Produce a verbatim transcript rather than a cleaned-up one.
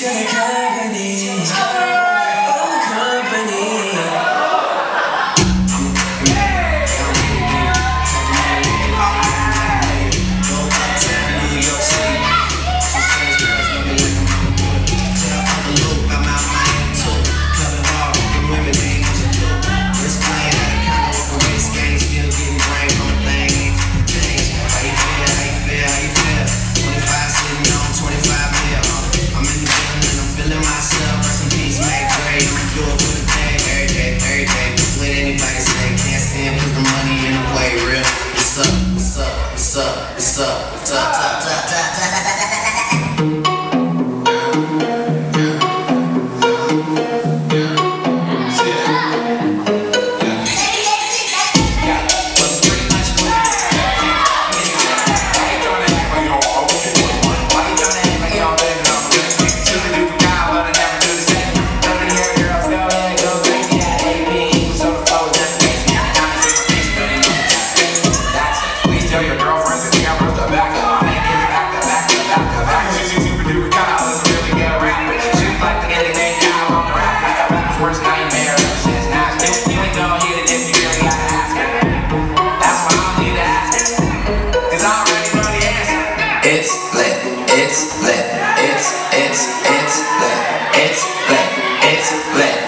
to the company. Oh, company. It's lit, it's lit, it's, it's lit, it's lit, it's lit.